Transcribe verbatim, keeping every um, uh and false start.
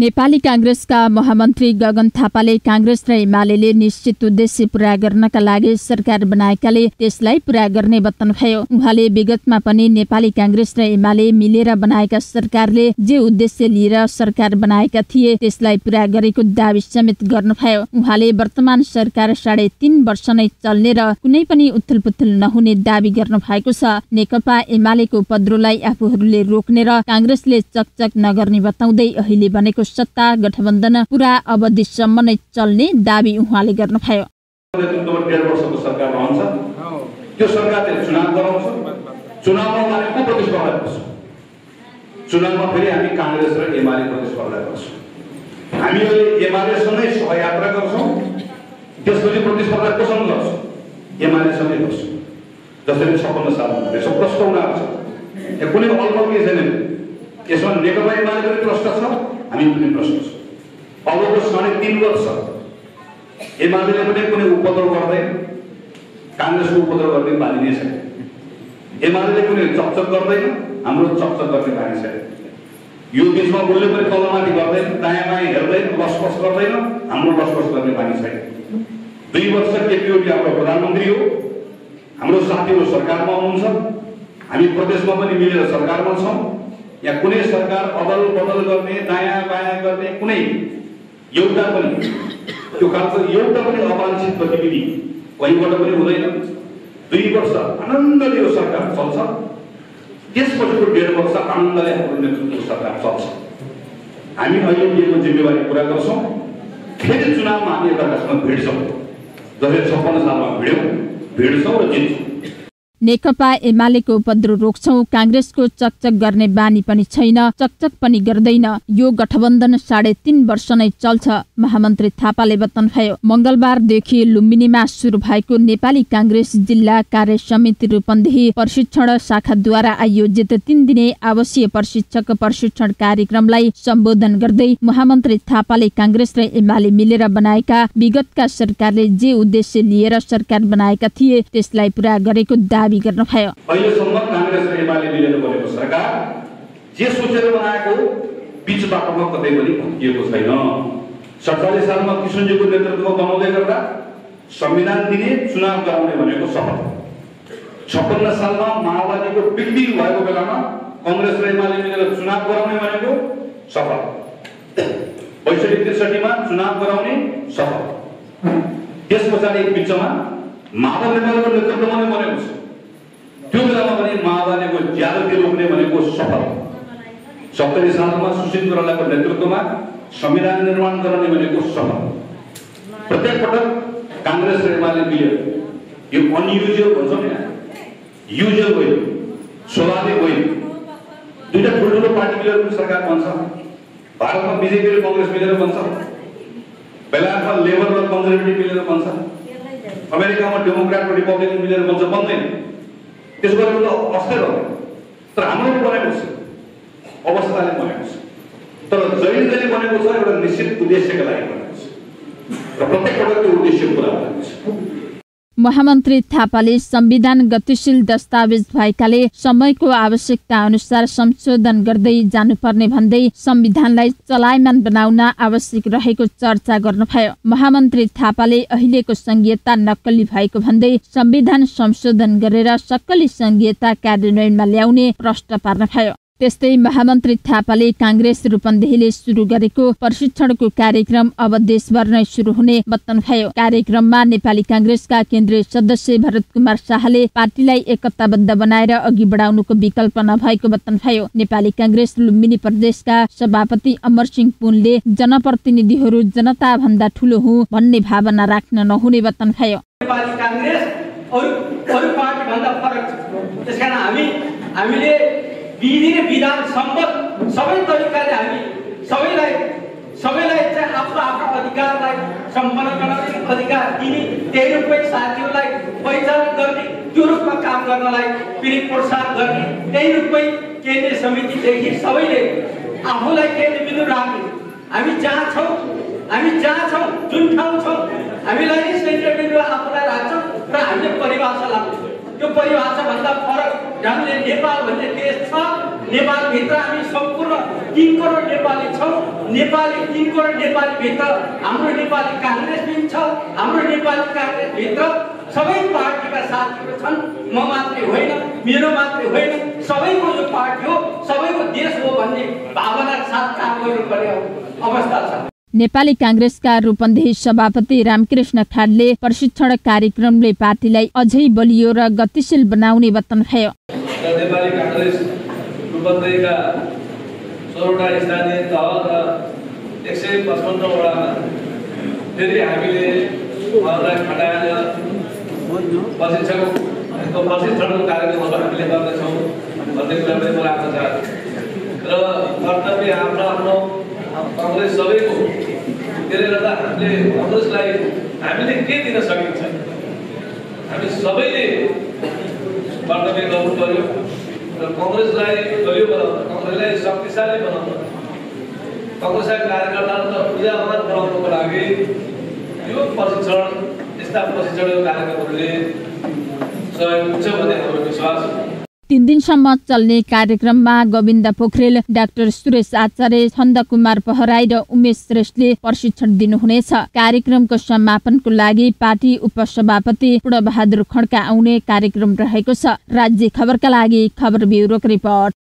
नेपाली कांग्रेसका महामन्त्री गगन थापाले कांग्रेस र एमालेले निश्चित उद्देश्य पूरा गर्नका लागि सरकार बनाएकाले त्यसलाई पूरा गर्ने बताउनुभयो। उहाँले विगतमा पनि नेपाली कांग्रेस र एमाले मिलेर बनाएका सरकारले जे उद्देश्य लिएर सरकार बनाएका थिए त्यसलाई पूरा गरेको दाबी समेत गर्नुभयो। उहाँले वर्तमान सरकार साढे तीन वर्ष नै चल्ने र कुनै पनि उथलपुथल नहुने दाबी गर्नुभएको छ। नेकपा एमालेको पद्रोलाई आफूहरूले रोक्ने र कांग्रेसले चकचक नगर्ने बताउँदै अहिले बनेको सत्ता गठबन्धन पूरा अवधिसम्म नै चल्ने दाबी उहाँले गर्नुभयो। चुनावमा फेरि हामी कांग्रेस र एमाले प्रतिस्पर्धा गर्छौं। हामीले एमालेसँगै सहयात्रा गर्छौं। त्यसपछि प्रतिस्पर्धा कसम गर्छौं एमालेसँगै गर्छौं। जसले सपन्न साधन गरेको प्रश्न उठाउँछ। यो कुनै अल्प के छैन। यसमा नेकपा एमाले पनि प्रश्न छ। हामी पनि प्रश्न छौं। अबको साढे तीन वर्ष एमाले पनि कुनै उपद्रव गर्दैन, कांग्रेसको उपद्रव गर्ने बानी नै छैन। एमाले कुनै चकचक गर्दैन, हाम्रो चकचक गर्ने बानी छैन। यो बीचमा उल्ले पनि तलमाथि गर्दैन, दायाँ बायाँ हेर्दैन, लसपस गर्दैन, हाम्रो लसपस गर्ने बानी छैन। दुई वर्ष केपीओली हाम्रो प्रधानमन्त्री हो, हाम्रो साथीहरु सरकारमा हुनुहुन्छ, हामी प्रदेशमा पनि मिलेर सरकारमा छौं। या कुनै सरकार अदल बदल गर्ने, दायाँ बायाँ गर्ने कुनै एउटा पनि त्यो खालको एउटा पनि अवांछित गतिविधि कहीँबाट पनि हुँदैन। दुई वर्ष आनन्दले यो सरकार चल्छ। त्यसपछिको डेढ वर्ष आनन्दले हाम्रो नेतृत्वको सरकार चल्छ। हामी अहिले लिएको जिम्मेवारी पूरा गर्छौं। फेरि चुनावमा हामी एकअर्कासँग भिड्छौं। जसरी छप्पन्न सालमा भिड्यौं, भिड्छौं र जित्छौं। नेकपा एमालेको उपद्रो रोक्छौं, कांग्रेसको चकचक गर्ने बानी पनि छैन, चकचक पनि गर्दैन। यो गठबन्धन साढे तीन वर्ष नै चल्छ, महामन्त्री थापाले बताउनुभयो। मंगलबारदेखि लुम्बिनीमा सुरु भएको नेपाली कांग्रेस जिल्ला कार्य समिति रूपन्देही प्रशिक्षण शाखाद्वारा आयोजित तीन दिने आवासीय प्रशिक्षक प्रशिक्षण कार्यक्रमलाई सम्बोधन गर्दै महामन्त्री थापाले कांग्रेस र एमाले मिलेर बनाएका विगतका सरकारले जे उद्देश्य लिएर सरकार बनाएका थिए त्यसलाई पूरा गरेको दाबी गर्नुभयो। अहिलेसम्म कांग्रेस र एमाले मिलेर बनेको सरकार जे सोचेर बनाएको बीच बाटोमा कतै पनि भत्किएको छैन। सत्ताइस सालमा किशनजीको नेतृत्वमा बनाउँदै गर्दा संविधान दिने, चुनाव गराउने भनेको शपथ। छप्पन्न सालमा माओवादीको बिल्डिङ भएको बेलामा कांग्रेस र एमाले मिलेर चुनाव गराउने भनेको शपथ। बैसठी त्रिसठीमा चुनाव गराउने शपथ। त्यसपछि बिचमा माओवाद नेपालको नेतृत्वमा नै बनेको छ। त्यो बेलामा पनि माओवादीको ज्यादती रोक्ने भनेको सफल। सत्तरी सालमा सुशील कोइरालाको नेतृत्वमा संविधान निर्माण गराउने भनेको सफल। प्रत्येक पटक कांग्रेस र एमाले मिलेर यो अनयुजुअल भन्छ नि, युजुअल होइन, स्वाभाविक होइन। दुईटा ठुल्ठुलो पार्टी मिलेर सरकार बन्छ। भारतमा बीजेपी र कांग्रेस मिलेर बन्छ, बेलायतमा लेबर र कन्जर्भेटिभ मिलेर बन्छ, अमेरिकामा डेमोक्रेट र रिपब्लिकन मिलेर बन्छ। बन्दैन। त्यसो गरेको त अस्थिर हो। तर हाम्रो बनेको छ, अवस्थाले बनेको छ, तर जहिले जहिले बनेको छ एउटा निश्चित उद्देश्यका लागि बनेको छ र प्रत्येक पटक त्यो उद्देश्य पूरा भएको छ। महामन्त्री थापाले संविधान गतिशील दस्तावेज भएकाले समयको आवश्यकता अनुसार संशोधन गर्दै जानुपर्ने भन्दै संविधानलाई चलायमान बनाउन आवश्यक रहेको चर्चा गर्नुभयो। महामन्त्री थापाले अहिलेको संघीयता नक्कली भएको भन्दै संविधान संशोधन गरेर सक्कली संघीयता कार्यान्वयनमा ल्याउने प्रश्न पार्नुभयो। त्यस्तै महामन्त्री थापाले कांग्रेस रूपन्देहीले सुरु गरेको प्रशिक्षणको कार्यक्रम अब देशभर नै सुरु हुने बताउनुभयो। कार्यक्रममा नेपाली कांग्रेसका केन्द्रीय सदस्य भरत कुमार शाहले पार्टीलाई एकताबद्ध बनाएर अघि बढाउनुको विकल्प नभएको बताउनुभयो। नेपाली कांग्रेस लुम्बिनी प्रदेशका सभापति अमरसिंह पुनले जनप्रतिनिधिहरू जनता भन्दा ठूलो हुँ भन्ने भावना राख्न नहुने बताउनुभयो। नेपाली कांग्रेस अरु अरु पार्टी भन्दा फरक छ। त्यसकारण हामी हामीले विधि र विधान सम्बद्ध सबै तरिकाले हामी सबैलाई सबैलाई चाहिँ आफ्नो आफ्नो अधिकारलाई सम्पन्न गर्ने अधिकार दिने, त्यही रूपमै साथीहरूलाई पहिचान गर्ने, त्यो रूपमा काम गर्नलाई फेरि प्रोत्साहन गर्ने, त्यही रूपमै केन्द्रीय समितिदेखि सबैले आफूलाई केन्द्रबिन्दु राख्ने। हामी जहाँ छौँ, हामी जहाँ छौँ, जुन ठाउँ छौँ, हामीलाई नै केन्द्रबिन्दु आफूलाई राख्छौँ र हामीले परिभाषा लाग्छौँ। यो परिभाषा भन्दा फरक हामीले नेपाल भन्ने देश छ। नेपाल भित्र हामी सम्पूर्ण तीन करोड नेपाली छौं। नेपाली तीन करोड नेपाली भित्र हाम्रो नेपाली कांग्रेस पनि छ। हाम्रो नेपाली कांग्रेस भित्र सबै पार्टीका साथीहरु छन्। म मात्रै होइन, मेरो मात्रै होइन, सबैको यो पार्टी हो, सबैको देश हो भन्ने भावनाका साथ काम गर्नुपर्ने अवस्था छ। नेपाली कांग्रेसका रूपन्देही सभापति रामकृष्ण खाडले प्रशिक्षण कार्यक्रमले पार्टीलाई अझै बलियो र गतिशील बनाउने बताउनुभयो। नेपाली कांग्रेस रूपन्देहीका सोह्र वटा स्थानीय तह र एक सय पचपन्न वडामा फेरि हामीले उहाँलाई खटाएर प्रशिक्षणको प्रशिक्षणको कार्यक्रमहरू हामीले गर्दैछौँ भन्ने कुरा पनि मलाई आशा छ र कर्तव्य आफ्नो आफ्नो कांग्रेस सबैको त्यसले गर्दा हामीले कांग्रेसलाई हामीले के दिन सकिन्छ हामी सबैले कर्तव्य गर्नु पर्यो र कांग्रेसलाई बलियो बनाउन कांग्रेसलाई शक्तिशाली बनाउन कांग्रेसका कार्यकर्ताहरूलाई ऊर्जावान बनाउनको लागि यो प्रशिक्षण यस्ता प्रशिक्षण कार्यक्रमहरूले सहयोग हुन्छ भन्ने हाम्रो विश्वास छ। तीन दिनसम्म चल्ने कार्यक्रममा गोविन्द पोखरेल, डाक्टर सुरेश आचार्य, छन्द कुमार पहराई र उमेश श्रेष्ठले प्रशिक्षण दिनुहुनेछ। कार्यक्रमको समापनको लागि पार्टी उपसभापति पूर्णबहादुर खड्का आउने कार्यक्रम रहेको छ। राज्य खबरका लागि खबर ब्युरोको रिपोर्ट।